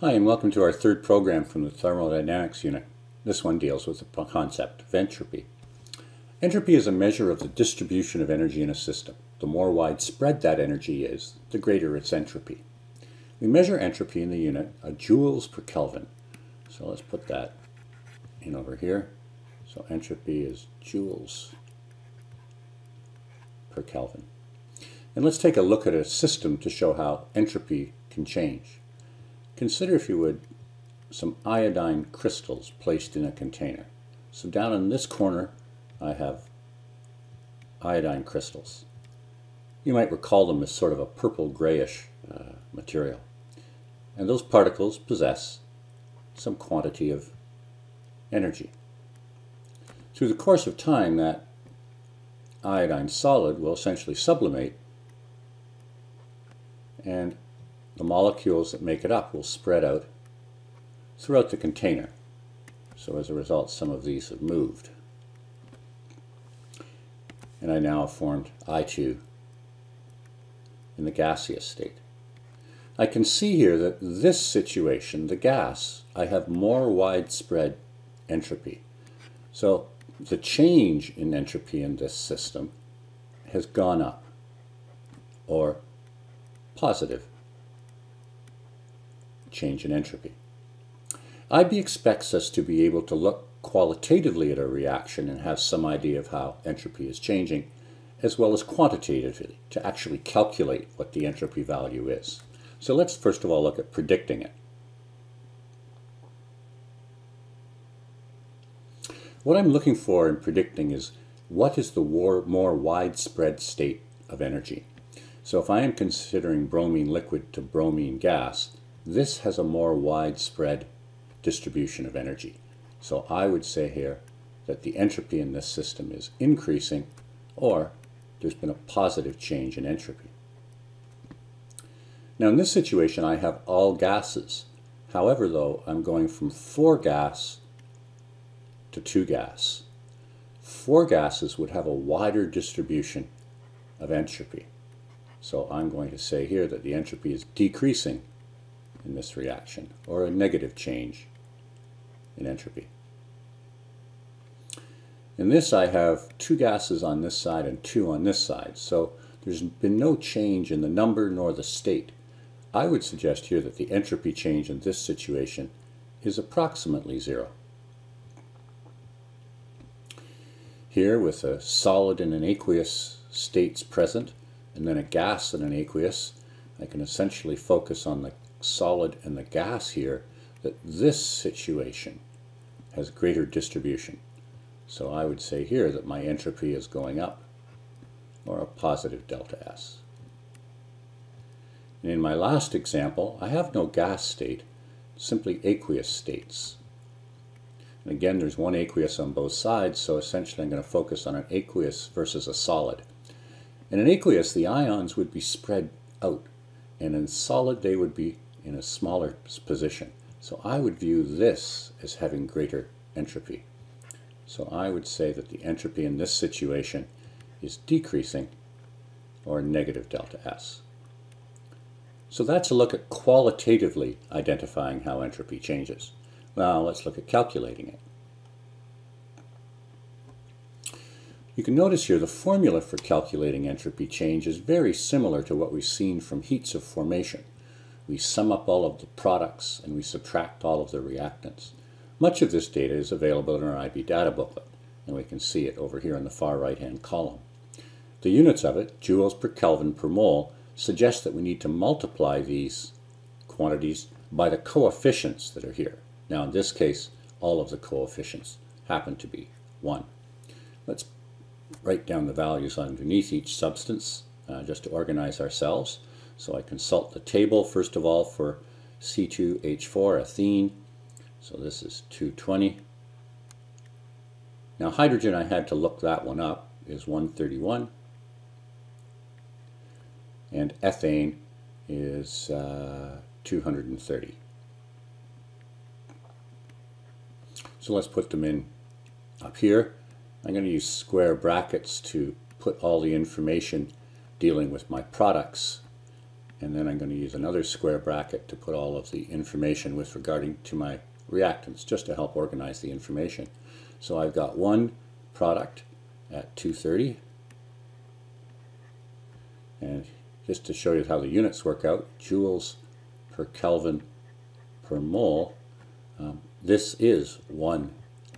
Hi, and welcome to our third program from the Thermodynamics Unit. This one deals with the concept of entropy. Entropy is a measure of the distribution of energy in a system. The more widespread that energy is, the greater its entropy. We measure entropy in the unit in joules per Kelvin. So let's put that in over here. So entropy is joules per Kelvin. And let's take a look at a system to show how entropy can change. Consider, if you would, some iodine crystals placed in a container. So down in this corner I have iodine crystals. You might recall them as sort of a purple grayish material. And those particles possess some quantity of energy. Through the course of time, that iodine solid will essentially sublimate, and the molecules that make it up will spread out throughout the container. So as a result, some of these have moved. And I now have formed I2 in the gaseous state. I can see here that this situation, the gas, I have more widespread entropy. So the change in entropy in this system has gone up, or positive change in entropy. IB expects us to be able to look qualitatively at a reaction and have some idea of how entropy is changing, as well as quantitatively, to actually calculate what the entropy value is. So let's first of all look at predicting it. What I'm looking for in predicting is what is the more widespread state of energy. So if I am considering bromine liquid to bromine gas, this has a more widespread distribution of energy. So I would say here that the entropy in this system is increasing, or there's been a positive change in entropy. Now in this situation I have all gases. However, though, I'm going from 4 gas to 2 gas. 4 gases would have a wider distribution of entropy. So I'm going to say here that the entropy is decreasing in this reaction, or a negative change in entropy. In this I have 2 gases on this side and 2 on this side, so there's been no change in the number nor the state. I would suggest here that the entropy change in this situation is approximately 0. Here, with a solid and an aqueous states present, and then a gas and an aqueous, I can essentially focus on the solid and the gas here, that this situation has greater distribution. So I would say here that my entropy is going up, or a positive delta S. And in my last example, I have no gas state, simply aqueous states. And again, there's 1 aqueous on both sides, so essentially I'm going to focus on an aqueous versus a solid. In an aqueous, the ions would be spread out, and in solid they would be in a smaller position. So I would view this as having greater entropy. So I would say that the entropy in this situation is decreasing, or negative delta S. So that's a look at qualitatively identifying how entropy changes. Now let's look at calculating it. You can notice here the formula for calculating entropy change is very similar to what we've seen from heats of formation. We sum up all of the products and we subtract all of the reactants. Much of this data is available in our IB data booklet, and we can see it over here in the far right-hand column. The units of it, joules per Kelvin per mole, suggest that we need to multiply these quantities by the coefficients that are here. Now in this case, all of the coefficients happen to be 1. Let's write down the values underneath each substance just to organize ourselves. So I consult the table, first of all, for C2H4, ethene. So this is 220. Now hydrogen, I had to look that one up, is 131. And ethane is 230. So let's put them in up here. I'm going to use square brackets to put all the information dealing with my products and then I'm going to use another square bracket to put all of the information with regarding to my reactants, just to help organize the information. So I've got one product at 230, and just to show you how the units work out, joules per Kelvin per mole, this is 1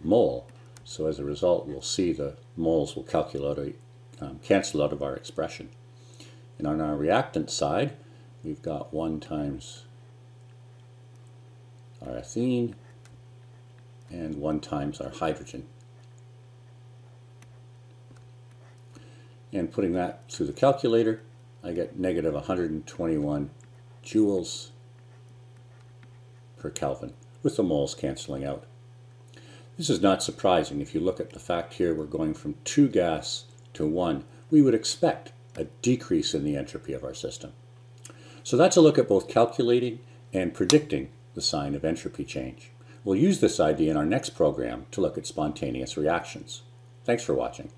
mole. So as a result, we'll see the moles will calculate, cancel out of our expression. And on our reactant side, we've got 1 times our ethene and 1 times our hydrogen. And putting that through the calculator, I get negative 121 joules per Kelvin, with the moles cancelling out. This is not surprising. If you look at the fact here, we're going from 2 gas to 1. We would expect a decrease in the entropy of our system. So that's a look at both calculating and predicting the sign of entropy change. We'll use this idea in our next program to look at spontaneous reactions. Thanks for watching.